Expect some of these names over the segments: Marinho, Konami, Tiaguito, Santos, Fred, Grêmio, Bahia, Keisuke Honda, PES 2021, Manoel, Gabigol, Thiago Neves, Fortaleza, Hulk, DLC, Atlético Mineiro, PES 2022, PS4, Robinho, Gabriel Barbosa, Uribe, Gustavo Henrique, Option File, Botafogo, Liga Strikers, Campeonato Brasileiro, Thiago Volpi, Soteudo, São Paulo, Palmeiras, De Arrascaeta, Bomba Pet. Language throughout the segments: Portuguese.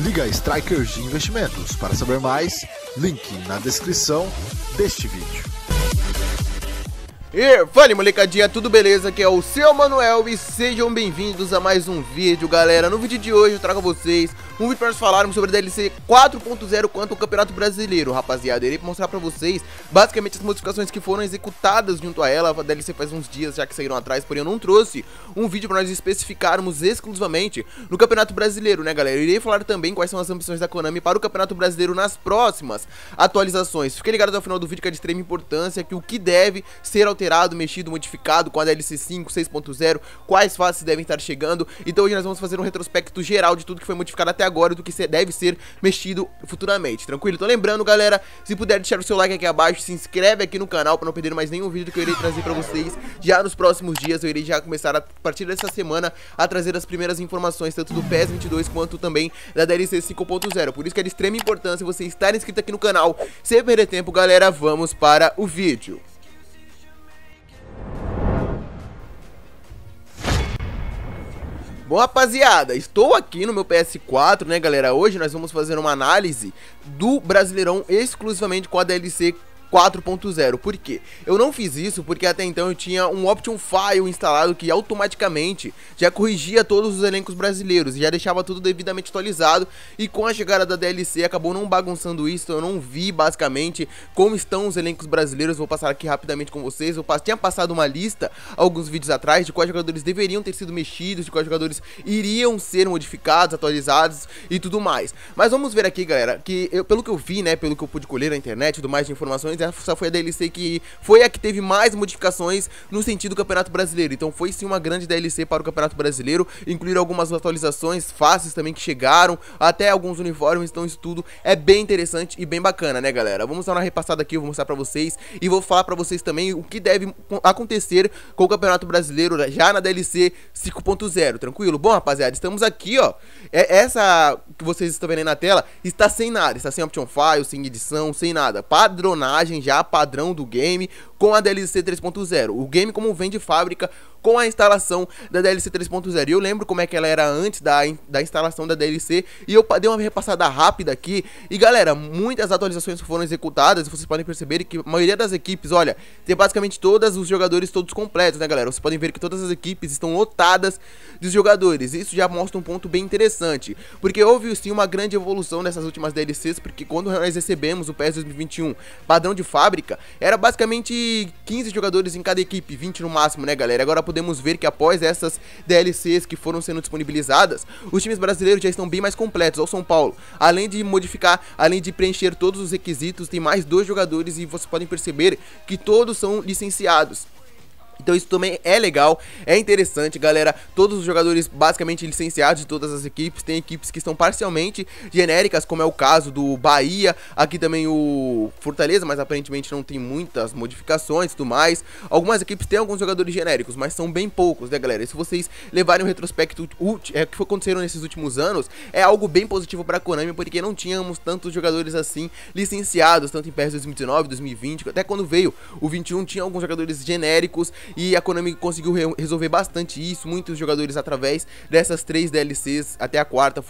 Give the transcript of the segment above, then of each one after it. Liga Strikers de Investimentos. Para saber mais, link na descrição deste vídeo. E fala, molecadinha, tudo beleza? Aqui é o seu Manoel e sejam bem-vindos a mais um vídeo, galera. No vídeo de hoje eu trago a vocês um vídeo para nós falarmos sobre a DLC 4.0 quanto ao Campeonato Brasileiro, rapaziada. Irei mostrar pra vocês, basicamente, as modificações que foram executadas junto a ela. A DLC faz uns dias já que saíram atrás, porém eu não trouxe um vídeo pra nós especificarmos exclusivamente no Campeonato Brasileiro, né, galera? Eu irei falar também quais são as ambições da Konami para o Campeonato Brasileiro nas próximas atualizações. Fiquem ligados ao final do vídeo, que é de extrema importância, que o que deve ser alterado, mexido, modificado com a DLC 5, 6.0, quais fases devem estar chegando. Então hoje nós vamos fazer um retrospecto geral de tudo que foi modificado até agora e do que deve ser mexido futuramente, tranquilo? Então lembrando, galera, se puder deixar o seu like aqui abaixo, se inscreve aqui no canal pra não perder mais nenhum vídeo que eu irei trazer pra vocês já nos próximos dias. Eu irei já começar a partir dessa semana a trazer as primeiras informações tanto do PES 22 quanto também da DLC 5.0, por isso que é de extrema importância você estar inscrito aqui no canal. Sem perder tempo, galera, vamos para o vídeo. Bom, rapaziada, estou aqui no meu PS4, né, galera? Hoje nós vamos fazer uma análise do Brasileirão exclusivamente com a DLC 4.0, por quê? Eu não fiz isso porque até então eu tinha um Option File instalado que automaticamente já corrigia todos os elencos brasileiros e já deixava tudo devidamente atualizado, e com a chegada da DLC acabou não bagunçando isso. Eu não vi basicamente como estão os elencos brasileiros. Vou passar aqui rapidamente com vocês. Eu tinha passado uma lista alguns vídeos atrás de quais jogadores deveriam ter sido mexidos, de quais jogadores iriam ser modificados, atualizados e tudo mais. Mas vamos ver aqui, galera, que eu, pelo que eu vi, né, pelo que eu pude colher na internet, tudo mais de informações, essa foi a DLC que foi a que teve mais modificações no sentido do Campeonato Brasileiro. Então foi sim uma grande DLC para o Campeonato Brasileiro, incluir algumas atualizações, faces também que chegaram, até alguns uniformes. Então isso tudo é bem interessante e bem bacana, né, galera? Vamos dar uma repassada aqui, eu vou mostrar pra vocês e vou falar pra vocês também o que deve acontecer com o Campeonato Brasileiro já na DLC 5.0, tranquilo? Bom, rapaziada, estamos aqui, ó, essa que vocês estão vendo aí na tela está sem nada, está sem Option File, sem edição, sem nada, padronagem já padrão do game com a DLC 3.0, o game como vem de fábrica com a instalação da DLC 3.0, e eu lembro como é que ela era antes da instalação da DLC, e eu dei uma repassada rápida aqui, e galera, muitas atualizações foram executadas. Vocês podem perceber que a maioria das equipes, olha, tem basicamente todos os jogadores todos completos, né, galera? Vocês podem ver que todas as equipes estão lotadas de jogadores, isso já mostra um ponto bem interessante, porque houve sim uma grande evolução nessas últimas DLCs, porque quando nós recebemos o PES 2021 padrão de fábrica, era basicamente 15 jogadores em cada equipe, 20 no máximo, né, galera? Agora podemos ver que após essas DLCs que foram sendo disponibilizadas, os times brasileiros já estão bem mais completos. Olha o São Paulo, além de modificar, além de preencher todos os requisitos, tem mais 2 jogadores, e vocês podem perceber que todos são licenciados. Então isso também é legal, é interessante, galera. Todos os jogadores basicamente licenciados de todas as equipes. Tem equipes que estão parcialmente genéricas, como é o caso do Bahia, aqui também o Fortaleza, mas aparentemente não tem muitas modificações e tudo mais. Algumas equipes têm alguns jogadores genéricos, mas são bem poucos, né, galera? E se vocês levarem um retrospecto que foi acontecendo nesses últimos anos, é algo bem positivo para a Konami, porque não tínhamos tantos jogadores assim licenciados, tanto em PES 2019, 2020, até quando veio o 21 tinha alguns jogadores genéricos. E a Konami conseguiu resolver bastante isso. Muitos jogadores através dessas 3 DLCs até a quarta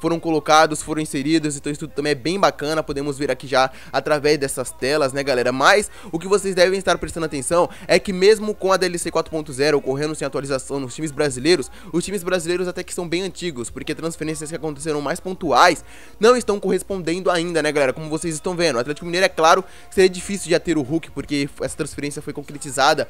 foram colocados, foram inseridos. Então isso tudo também é bem bacana, podemos ver aqui já através dessas telas, né, galera? Mas o que vocês devem estar prestando atenção é que mesmo com a DLC 4.0 ocorrendo sem atualização nos times brasileiros, os times brasileiros até que são bem antigos, porque transferências que aconteceram mais pontuais não estão correspondendo ainda, né, galera? Como vocês estão vendo, o Atlético Mineiro, é claro, seria difícil já ter o Hulk, porque essa transferência foi concretizada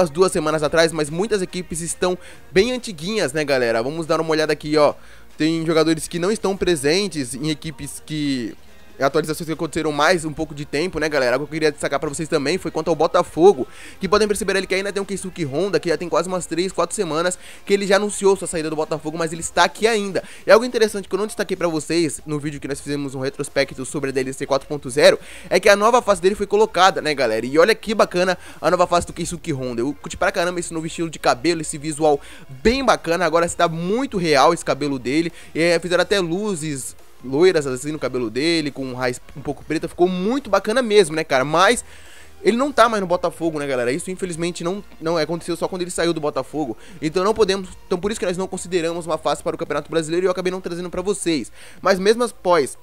umas 2 semanas atrás, mas muitas equipes estão bem antiguinhas, né, galera? Vamos dar uma olhada aqui, ó. Tem jogadores que não estão presentes em equipes que... atualizações que aconteceram mais um pouco de tempo, né, galera? Algo que eu queria destacar pra vocês também foi quanto ao Botafogo, que podem perceber ali que ainda tem um Keisuke Honda, que já tem quase umas 3, 4 semanas que ele já anunciou sua saída do Botafogo, mas ele está aqui ainda. E algo interessante que eu não destaquei pra vocês no vídeo que nós fizemos um retrospecto sobre a DLC 4.0 é que a nova face dele foi colocada, né, galera? E olha que bacana a nova face do Keisuke Honda. Eu curti pra caramba esse novo estilo de cabelo, esse visual bem bacana. Agora está muito real esse cabelo dele, e fizeram até luzes loiras assim no cabelo dele, com um raiz um pouco preta, ficou muito bacana mesmo, né, cara? Mas Ele não tá mais no Botafogo, né, galera? Isso, infelizmente, não aconteceu só quando ele saiu do Botafogo. Então não podemos... Então por isso que nós não consideramos uma fase para o Campeonato Brasileiro e eu acabei não trazendo pra vocês. Mas mesmo após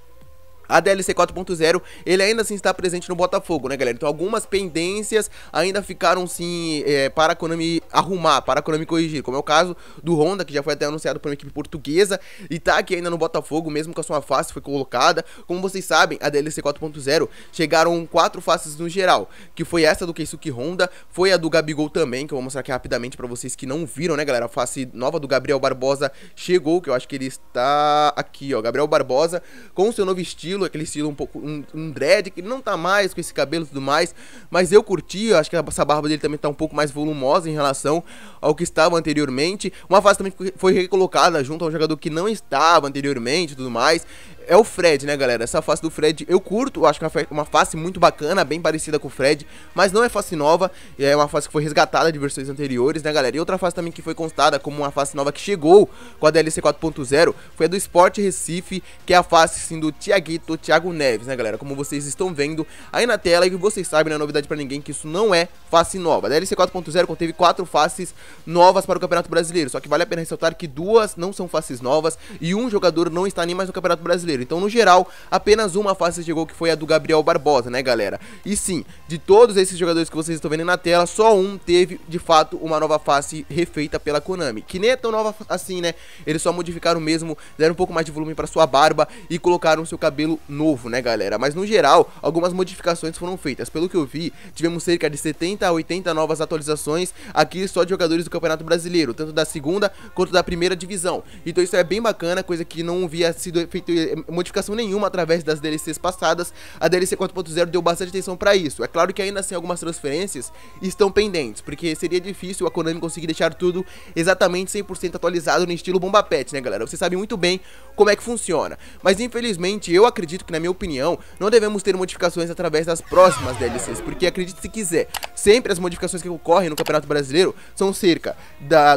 a DLC 4.0, ele ainda assim está presente no Botafogo, né, galera? Então algumas pendências ainda ficaram, sim, para a Konami arrumar, para a Konami corrigir. Como é o caso do Honda, que já foi até anunciado por uma equipe portuguesa e tá aqui ainda no Botafogo, mesmo com a sua face foi colocada. Como vocês sabem, a DLC 4.0 chegaram 4 faces no geral, que foi essa do Keisuke Honda, foi a do Gabigol também, que eu vou mostrar aqui rapidamente pra vocês que não viram, né, galera? A face nova do Gabriel Barbosa chegou, que eu acho que ele está aqui, ó, Gabriel Barbosa, com o seu novo estilo, aquele estilo um pouco, um dread, que ele não tá mais com esse cabelo e tudo mais, mas eu curti, eu acho que essa barba dele também tá um pouco mais volumosa em relação ao que estava anteriormente. Uma fase também foi recolocada junto ao jogador que não estava anteriormente e tudo mais, é o Fred, né, galera? Essa face do Fred eu curto, eu acho que é uma face muito bacana, bem parecida com o Fred, mas não é face nova, é uma face que foi resgatada de versões anteriores, né, galera? E outra face também que foi constada como uma face nova que chegou com a DLC 4.0 foi a do Sport Recife, que é a face, sim, do Tiaguito, Thiago Neves, né, galera? Como vocês estão vendo aí na tela, e que vocês sabem, não é novidade pra ninguém que isso não é face nova. A DLC 4.0 conteve 4 faces novas para o Campeonato Brasileiro, só que vale a pena ressaltar que 2 não são faces novas e um jogador não está nem mais no Campeonato Brasileiro. Então, no geral, apenas uma face chegou, que foi a do Gabriel Barbosa, né, galera? E sim, de todos esses jogadores que vocês estão vendo na tela, só um teve, de fato, uma nova face refeita pela Konami. Que nem é tão nova assim, né? Eles só modificaram mesmo, deram um pouco mais de volume pra sua barba e colocaram seu cabelo novo, né, galera? Mas, no geral, algumas modificações foram feitas. Pelo que eu vi, tivemos cerca de 70 a 80 novas atualizações aqui só de jogadores do Campeonato Brasileiro, tanto da segunda quanto da primeira divisão. Então, isso é bem bacana, coisa que não havia sido feito modificação nenhuma através das DLCs passadas. A DLC 4.0 deu bastante atenção pra isso. É claro que ainda assim algumas transferências estão pendentes, porque seria difícil a Konami conseguir deixar tudo exatamente 100% atualizado no estilo Bomba Pet, né, galera? Você sabe muito bem como é que funciona, mas infelizmente eu acredito que, na minha opinião, não devemos ter modificações através das próximas DLCs, porque acredite se quiser, sempre as modificações que ocorrem no Campeonato Brasileiro são cerca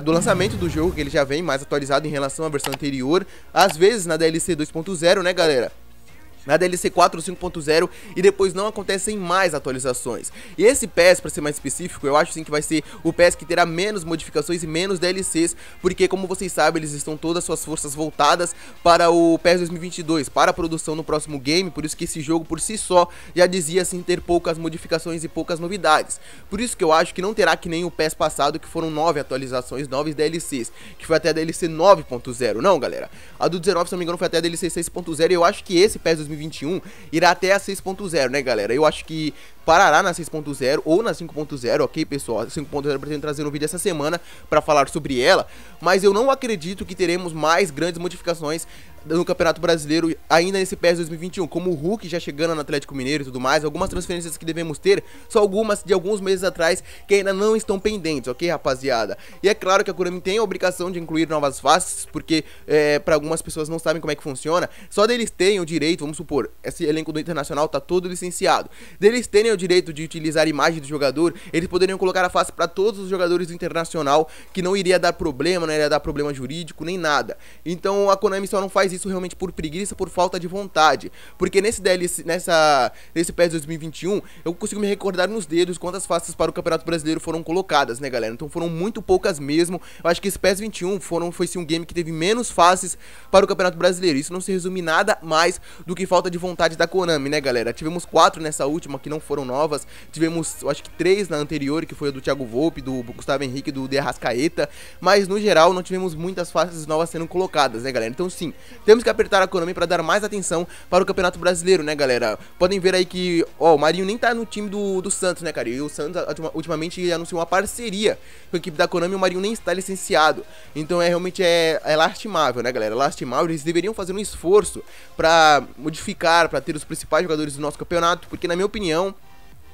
do lançamento do jogo, que ele já vem mais atualizado em relação à versão anterior, às vezes na DLC 2.0, né, galera? Na DLC 4 ou 5.0, e depois não acontecem mais atualizações. E esse PES, pra ser mais específico, eu acho sim que vai ser o PES que terá menos modificações e menos DLCs, porque, como vocês sabem, eles estão todas suas forças voltadas para o PES 2022, para a produção no próximo game, por isso que esse jogo por si só já dizia assim ter poucas modificações e poucas novidades. Por isso que eu acho que não terá que nem o PES passado, que foram 9 atualizações, 9 DLCs, que foi até a DLC 9.0, não, galera? A do 19, se não me engano, foi até a DLC 6.0, e eu acho que esse PES 2021 irá até a 6.0, né, galera? Eu acho que parará na 6.0 ou na 5.0, ok, pessoal? A 5.0 eu pretendo trazer um vídeo essa semana pra falar sobre ela, mas eu não acredito que teremos mais grandes modificações no Campeonato Brasileiro ainda nesse PES 2021, como o Hulk já chegando no Atlético Mineiro e tudo mais. Algumas transferências que devemos ter são algumas de alguns meses atrás que ainda não estão pendentes, ok, rapaziada? E é claro que a Konami tem a obrigação de incluir novas faces, porque pra algumas pessoas não sabem como é que funciona, só deles terem o direito, vamos supor, esse elenco do Internacional tá todo licenciado, deles terem o direito de utilizar a imagem do jogador, eles poderiam colocar a face pra todos os jogadores do Internacional, que não iria dar problema, não iria dar problema jurídico, nem nada. Então a Konami só não faz isso realmente por preguiça, por falta de vontade, porque nesse DLC, nesse PES 2021, eu consigo me recordar nos dedos quantas faces para o Campeonato Brasileiro foram colocadas, né, galera? Então foram muito poucas mesmo. Eu acho que esse PES 21 foi sim um game que teve menos faces para o Campeonato Brasileiro. Isso não se resume nada mais do que falta de vontade da Konami, né, galera? Tivemos 4 nessa última, que não foram novas. Tivemos, eu acho que 3 na anterior, que foi a do Thiago Volpi, do Gustavo Henrique, do De Arrascaeta, mas no geral não tivemos muitas faces novas sendo colocadas, né, galera? Então sim, temos que apertar a Konami para dar mais atenção para o Campeonato Brasileiro, né, galera? Podem ver aí que, ó, o Marinho nem tá no time do Santos, né, cara? E o Santos ultimamente anunciou uma parceria com a equipe da Konami, e o Marinho nem está licenciado. Então realmente é lastimável, né, galera? Lastimável. Eles deveriam fazer um esforço para modificar, para ter os principais jogadores do nosso campeonato, porque, na minha opinião,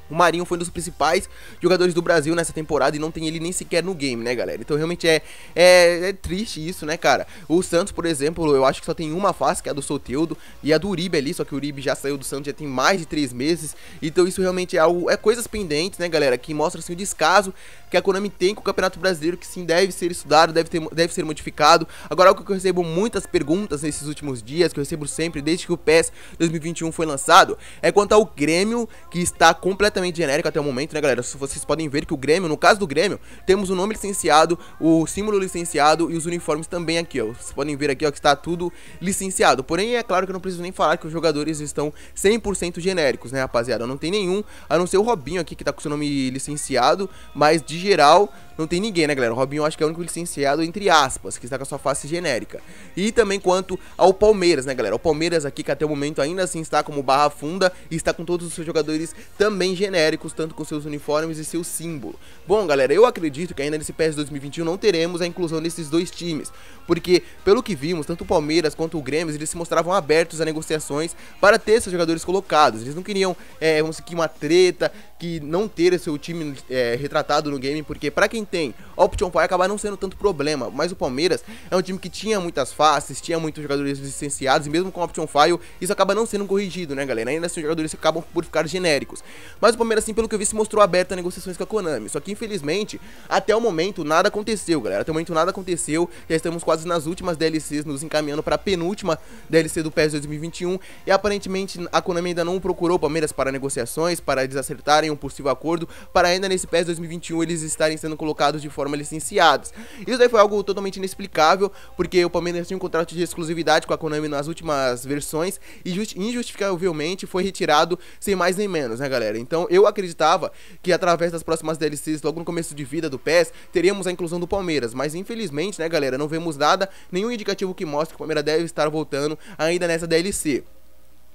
o Marinho foi um dos principais jogadores do Brasil nessa temporada e não tem ele nem sequer no game, né, galera? Então realmente é triste isso, né, cara? O Santos, por exemplo, eu acho que só tem uma face, que é a do Soteudo, e a do Uribe ali, só que o Uribe já saiu do Santos, já tem mais de 3 meses. Então isso realmente é algo, coisas pendentes, né, galera, que mostra assim o descaso que a Konami tem com o Campeonato Brasileiro, que sim, deve ser estudado, deve ser modificado. Agora, algo que eu recebo muitas perguntas nesses últimos dias, que eu recebo sempre desde que o PES 2021 foi lançado, é quanto ao Grêmio, que está completamente completamente genérico até o momento, né, galera? Vocês podem ver que o Grêmio, no caso do Grêmio, temos o nome licenciado, o símbolo licenciado e os uniformes também aqui, ó. Vocês podem ver aqui, ó, que está tudo licenciado. Porém, é claro que eu não preciso nem falar que os jogadores estão 100% genéricos, né, rapaziada? Não tem nenhum, a não ser o Robinho aqui, que tá com seu nome licenciado, mas de geral não tem ninguém, né, galera? O Robinho eu acho que é o único licenciado, entre aspas, que está com a sua face genérica. E também quanto ao Palmeiras, né, galera? O Palmeiras aqui, que até o momento ainda assim está como barra funda, e está com todos os seus jogadores também genéricos, tanto com seus uniformes e seu símbolo. Bom, galera, eu acredito que ainda nesse PES 2021 não teremos a inclusão desses dois times, porque, pelo que vimos, tanto o Palmeiras quanto o Grêmio, eles se mostravam abertos a negociações para ter seus jogadores colocados. Eles não queriam, vamos dizer, uma treta, que não ter seu time retratado no game, porque para quem tem option vai acabar não sendo tanto problema, mas o Palmeiras é um time que tinha muitas faces, tinha muitos jogadores licenciados, e mesmo com option file, isso acaba não sendo corrigido, né, galera? Ainda assim, os jogadores acabam por ficar genéricos. Mas o Palmeiras, assim, pelo que eu vi, se mostrou aberto a negociações com a Konami. Só que, infelizmente, até o momento nada aconteceu, galera. Até o momento nada aconteceu. Já estamos quase nas últimas DLCs, nos encaminhando para a penúltima DLC do PES 2021. E aparentemente a Konami ainda não procurou o Palmeiras para negociações, para eles acertarem um possível acordo, para ainda nesse PES 2021 eles estarem sendo colocados de forma licenciadas. Isso daí foi algo totalmente inexplicável, porque o Palmeiras tinha um contrato de exclusividade com a Konami nas últimas versões e injustificavelmente foi retirado sem mais nem menos, né, galera? Então eu acreditava que através das próximas DLCs, logo no começo de vida do PES, teríamos a inclusão do Palmeiras, mas infelizmente, né, galera, não vemos nada, nenhum indicativo que mostre que o Palmeiras deve estar voltando ainda nessa DLC.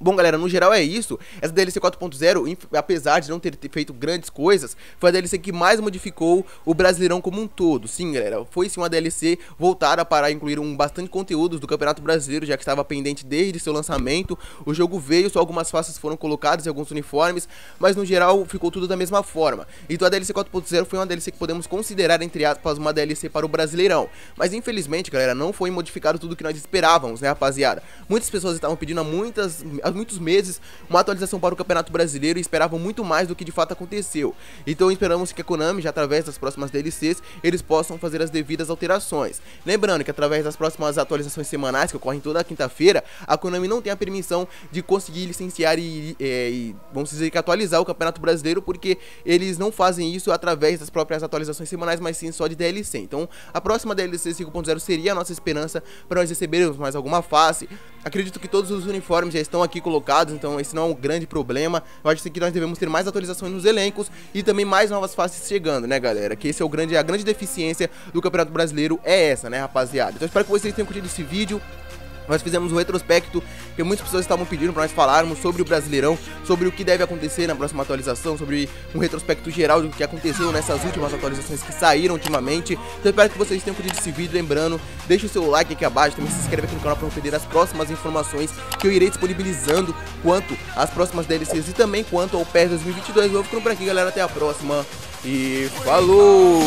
Bom, galera, no geral é isso. Essa DLC 4.0, apesar de não ter feito grandes coisas, foi a DLC que mais modificou o Brasileirão como um todo. Sim, galera, foi sim uma DLC voltada para incluir bastante conteúdos do Campeonato Brasileiro, já que estava pendente desde seu lançamento. O jogo veio, só algumas faces foram colocadas e alguns uniformes, mas no geral ficou tudo da mesma forma. Então a DLC 4.0 foi uma DLC que podemos considerar, entre aspas, uma DLC para o Brasileirão. Mas infelizmente, galera, não foi modificado tudo que nós esperávamos, né, rapaziada? Muitas pessoas estavam pedindo há muitos meses uma atualização para o Campeonato Brasileiro e esperavam muito mais do que de fato aconteceu. Então esperamos que a Konami, já através das próximas DLCs, eles possam fazer as devidas alterações. Lembrando que através das próximas atualizações semanais, que ocorrem toda quinta-feira, a Konami não tem a permissão de conseguir licenciar e vamos dizer que atualizar o Campeonato Brasileiro, porque eles não fazem isso através das próprias atualizações semanais, mas sim só de DLC. Então a próxima DLC 5.0 seria a nossa esperança para nós recebermos mais alguma face. Acredito que todos os uniformes já estão aqui colocados, então esse não é um grande problema. Eu acho que nós devemos ter mais atualizações nos elencos e também mais novas faces chegando, né, galera? Que esse é a grande deficiência do Campeonato Brasileiro, é essa, né, rapaziada? Então espero que vocês tenham curtido esse vídeo. Nós fizemos um retrospecto que muitas pessoas estavam pedindo para nós falarmos sobre o Brasileirão, sobre o que deve acontecer na próxima atualização, sobre um retrospecto geral do que aconteceu nessas últimas atualizações que saíram ultimamente. Então espero que vocês tenham curtido esse vídeo, lembrando, deixa o seu like aqui abaixo, também se inscreve aqui no canal para não perder as próximas informações que eu irei disponibilizando quanto às próximas DLCs e também quanto ao PES 2022. Eu vou ficando por aqui, galera, até a próxima e falou!